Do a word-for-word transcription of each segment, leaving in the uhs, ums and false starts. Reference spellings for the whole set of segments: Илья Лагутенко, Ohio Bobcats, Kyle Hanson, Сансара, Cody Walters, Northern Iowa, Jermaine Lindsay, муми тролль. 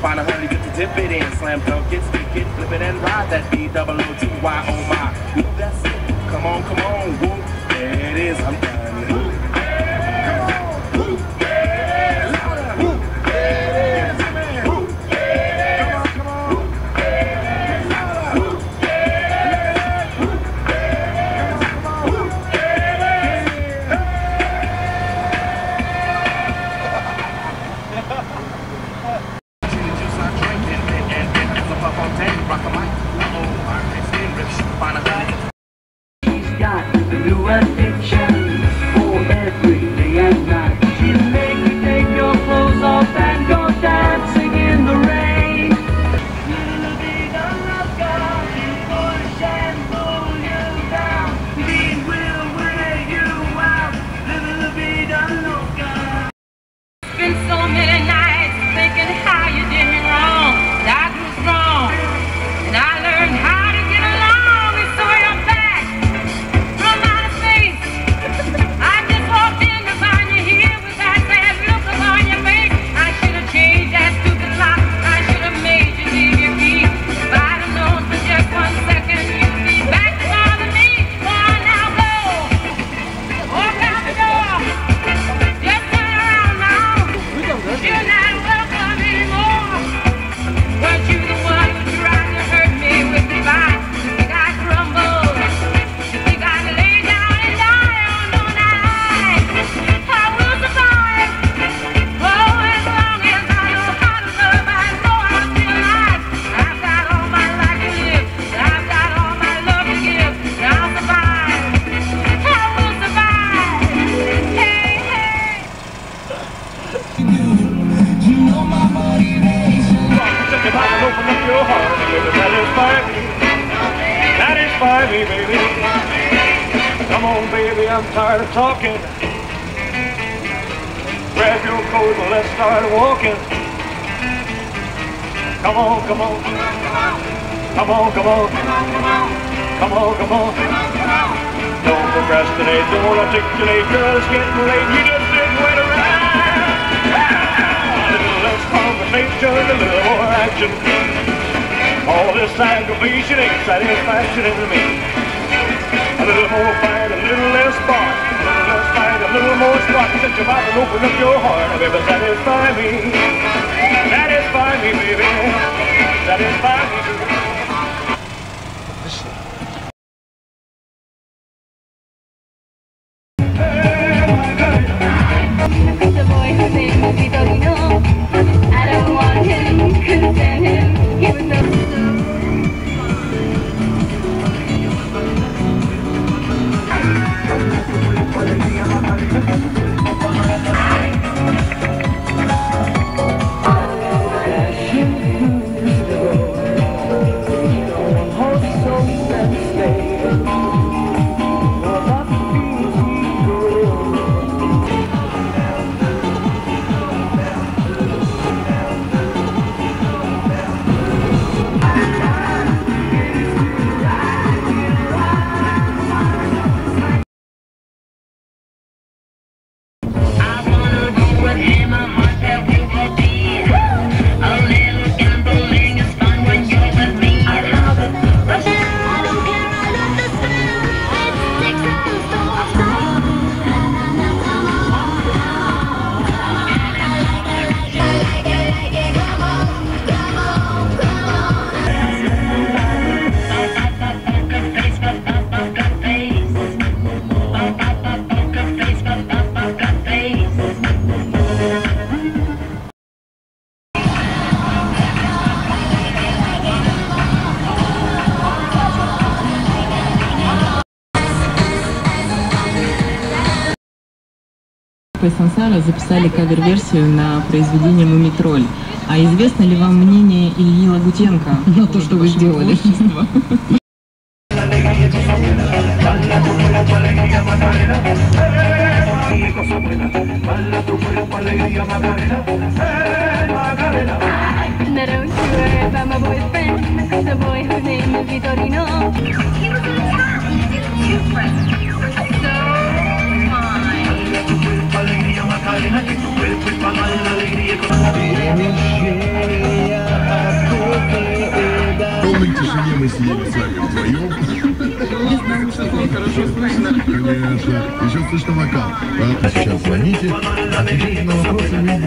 Find a hurry, get the dip it in. Slam dunk it, stick it, flip it and ride that B double O T Y. Oh my, woo, that's it. Come on, come on, woo. There it is, I'm done. Woo, yeah, woo, yeah, louder. Woo, yeah, woo, yeah, come on, come on. Woo, yeah, louder. Woo, yeah, woo, yeah, come on, woo, yeah. She's got the new addiction for every day and night. She'll make you take your clothes off and go dancing in the rain. Little bit of love got you, push and pull you down. It will wear you out. Little bit of love got. Spent so many nights thinking how you did me wrong. I grew strong and I learned how. Satisfy me, baby. Come on, baby, I'm tired of talking. Grab your coat and let's start walking. Come on, come on. Come on, come on. Come on, come on. Don't procrastinate, don't articulate. Girl, it's getting late, you just didn't wait around. A little less conversation, a little more action. All this aggravation ain't satisfaction into me. A little more fight, a little less spark. A little less fight, a little more spark. Set your mouth and open up your heart. Baby, satisfy me. Satisfy me, baby. Satisfy me. Listen. It's the boy whose name we don't know. I don't want him, couldn't stand him. Even though Сансара записали кавер-версию на произведение «Муми тролль». А известно ли вам мнение Ильи Лагутенко на то, что вы сделали? Alegría, con alegría, con alegría. мы сидим с вами вдвоем. Не знаю, что вам хорошо слышно. Конечно. Еще слышно вокал. А сейчас звоните, отвечайте на вопросы.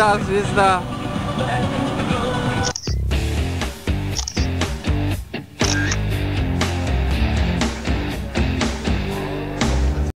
звезда, звезда.